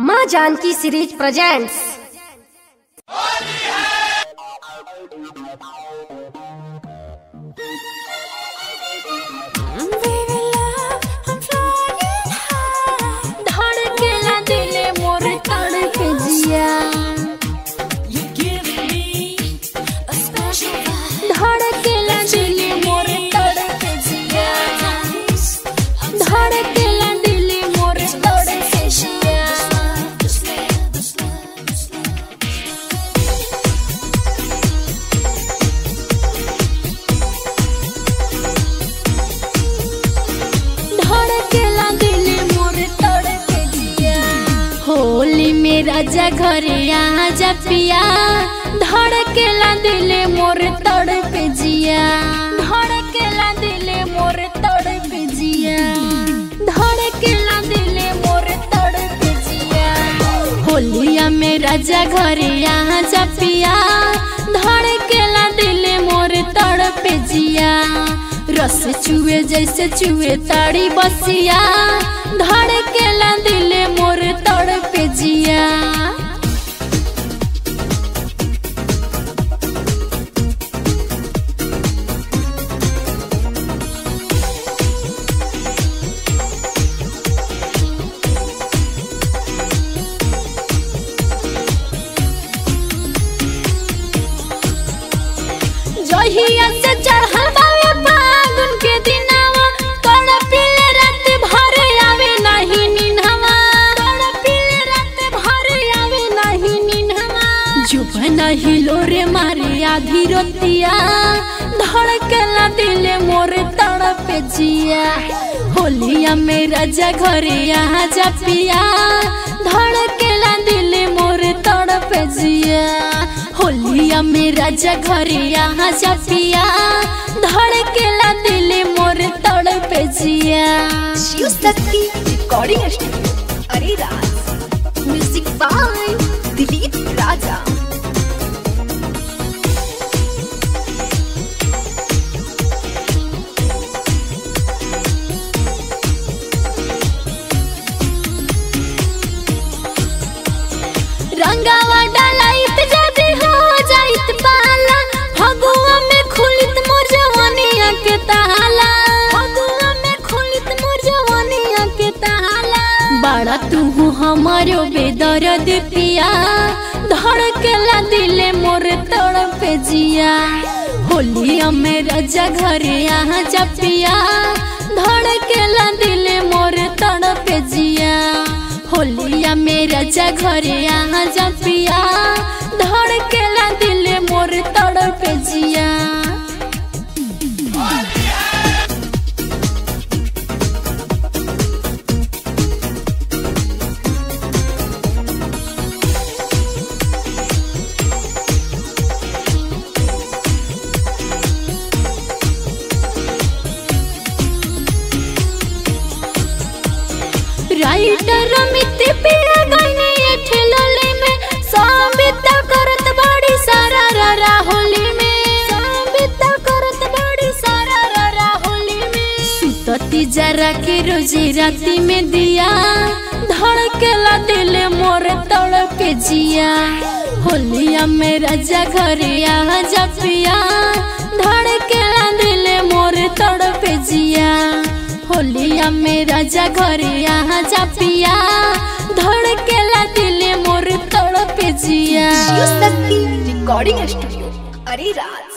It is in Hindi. माँ जानकी सीरीज प्रेजेंट्स। धड़केला दिले मोर तड़के जिया, धड़केला दिले मोर तड़के जिया, धड़केला दिले मोर तड़के जिया। होली में राजा घरे आजा पिया, धड़केला दिले मोर तड़के जिया, धड़केला दिले मोर तड़के जिया, धड़केला दिले मोर तड़के जिया। होलिया में राजा घरे आजा पिया, धड़केला दिले मोर तड़के जिया, रस चुए जैसे चुए ताड़ी बसिया, धड़केला दिले मोर तड़के जिया। जहिया से चढ़ल हिलो रे मारे आधी रोतिया, धड़केला दिले मोर तड़पे जिया। होलिया में राजा घरे आजा पिया, धड़केला दिले मोर तड़पे जिया, होलिया में राजा घरे आजा पिया, धड़केला दिले मोर तड़पे जिया। अरे राज म्यूजिक बाय दिलीप राजा। रंगावा डालाइत जदी हो जाइत पाला, फगुआ में खुलित मोर जवानिया के ताला, फगुआ में खुलित मोर जवानिया के ताला। बड़ा तू हमारो बेदर्द पिया, धड़केला दिले मोर तड़पे जिया। होलिया में राजा घरे आजा पिया, धड़केला दिले मोर तड़पे जिया, होलिया में राजा घरे आजा पिया, धड़केला दिले मोर तड़पे जिया। राइटर मिति पिया गईनी एठे लोली में, साबिता करत बड़ी सारा ररा होली में, साबिता करत बड़ी सारा ररा होली में। सुतती जरा के रोजी राती में दिया, धड़केला दिले मोर तड़के जिया। होलिया में राजा घरे आजा पिया, धड़केला दिले मोर तड़के जिया, होलिया में राजा घरे आजा पिया, धड़केला दिले मोर तड़पे जिया। रिकॉर्डिंग स्टूडियो अरे राज।